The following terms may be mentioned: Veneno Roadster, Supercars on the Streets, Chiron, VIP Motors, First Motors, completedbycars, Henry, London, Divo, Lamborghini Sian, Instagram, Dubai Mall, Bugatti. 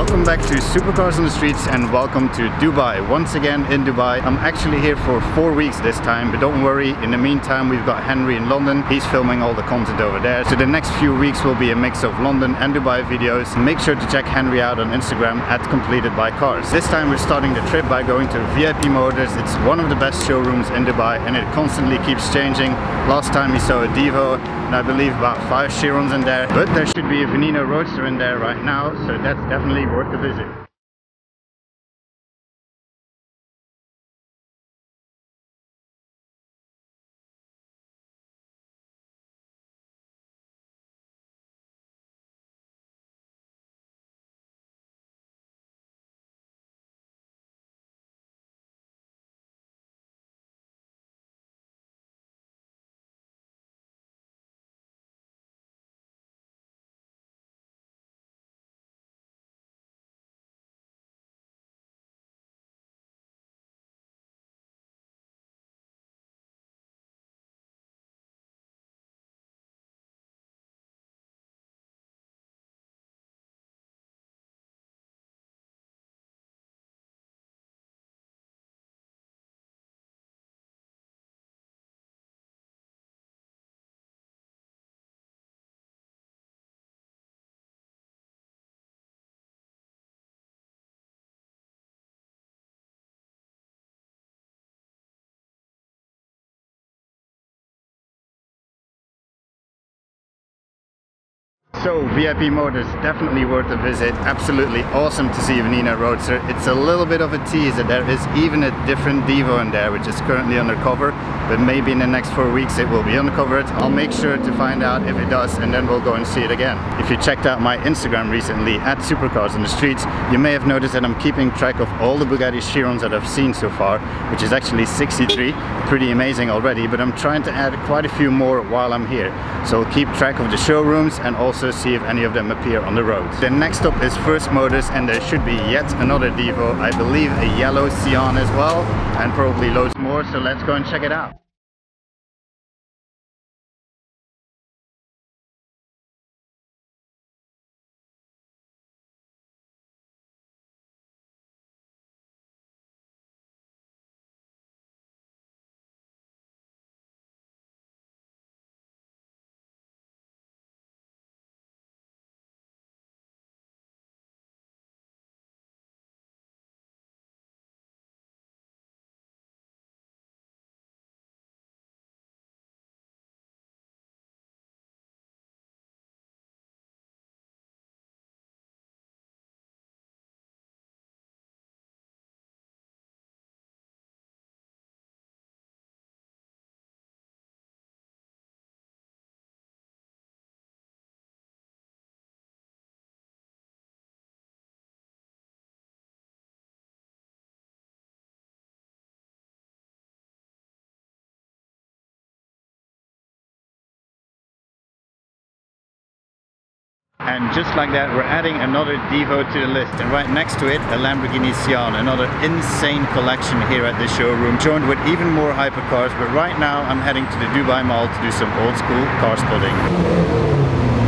Welcome back to Supercars on the Streets and welcome to Dubai. Once again in Dubai. I'm actually here for 4 weeks this time, but don't worry, in the meantime we've got Henry in London. He's filming all the content over there. So the next few weeks will be a mix of London and Dubai videos. Make sure to check Henry out on Instagram at completedbycars. This time we're starting the trip by going to VIP Motors. It's one of the best showrooms in Dubai and it constantly keeps changing. Last time we saw a Divo and I believe about 5 Chirons in there, but there should be a Veneno Roadster in there right now, so that's definitely worth a visit. So VIP Motors, definitely worth a visit. Absolutely awesome to see Veneno Roadster. It's a little bit of a teaser. There is even a different Divo in there, which is currently undercover, but maybe in the next 4 weeks it will be uncovered. I'll make sure to find out if it does, and then we'll go and see it again. If you checked out my Instagram recently at Supercars on the Streets, you may have noticed that I'm keeping track of all the Bugatti Chirons that I've seen so far, which is actually 63. Pretty amazing already, but I'm trying to add quite a few more while I'm here. So I'll keep track of the showrooms and also see if any of them appear on the road. The next stop is First Motors and there should be yet another Divo, I believe a yellow Sian as well, and probably loads more, so let's go and check it out. And just like that, we're adding another Divo to the list. And right next to it, a Lamborghini Sian, another insane collection here at the showroom, joined with even more hypercars. But right now, I'm heading to the Dubai Mall to do some old school car spotting.